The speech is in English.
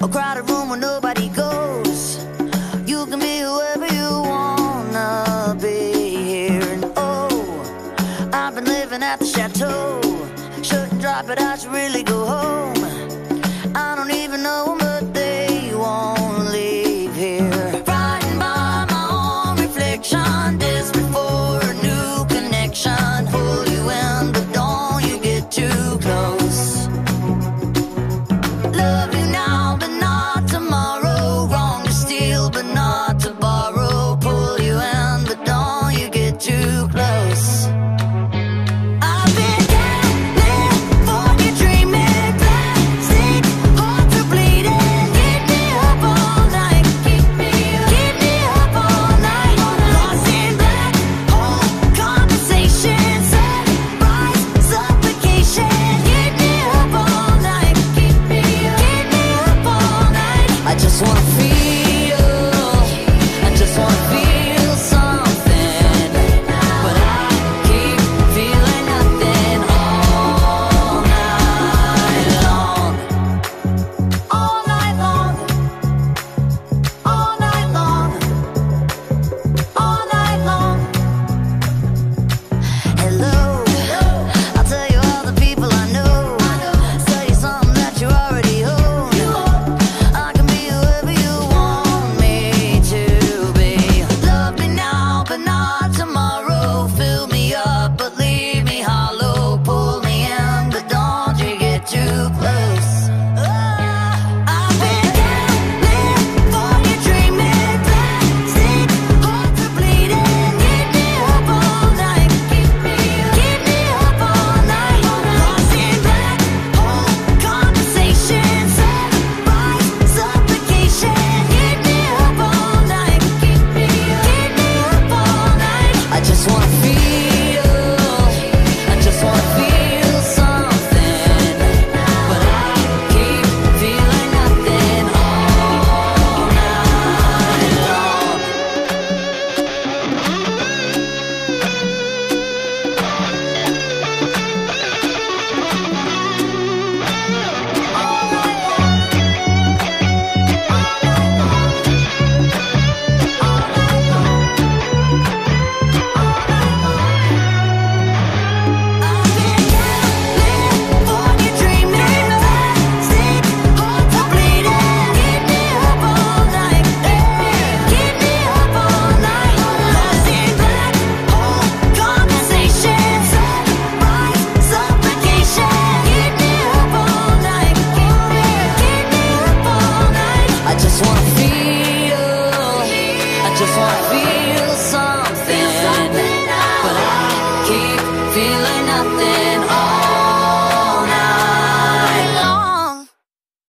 a crowded room where nobody goes. You can be whoever you wanna be here. And oh, I've been living at the chateau. Shouldn't drop it, I should really go home. I don't even know them, but they won't leave here. Frightened by my own reflection, desperate for a new connection. Pull you in, but don't you get too close. Love you now, but not tomorrow. Wrong to steal, but not to borrow. Pull you in, but don't you get too close. I've been down for you, dreaming blind, sick, hearts are bleeding. Keep me up all night, keep me up all night. Lost in that whole conversation, surprise, supplication. Keep me up all night, keep me up all night. I just wanna feel, I just wanna feel something, but I keep feeling nothing all night long, all night long, all night long, all night long. Hello, I'll tell you all the people I know. Tell you something that you already own. I can be whoever you want me to be. Love me now, but not tomorrow. Fill me up, but leave me hollow. Pull me in, but don't you get too close. I've been down, lived for you, dreaming blind, sick, hearts are bleeding. Keep me up all night, keep me up all night. Lost in that whole conversation, surprise, supplication. Keep me up all night, keep me up all night. I just wanna feel, I just wanna feel something, but I keep feeling nothing all night long. I've been down, lived for you, dreaming blind, sick, hearts are bleeding. Keep me up all night, keep me up all night. Lost in that whole conversation, surprise, supplication. Keep me up all night, keep me up all night. I just wanna feel, I just wanna feel something, but I keep feeling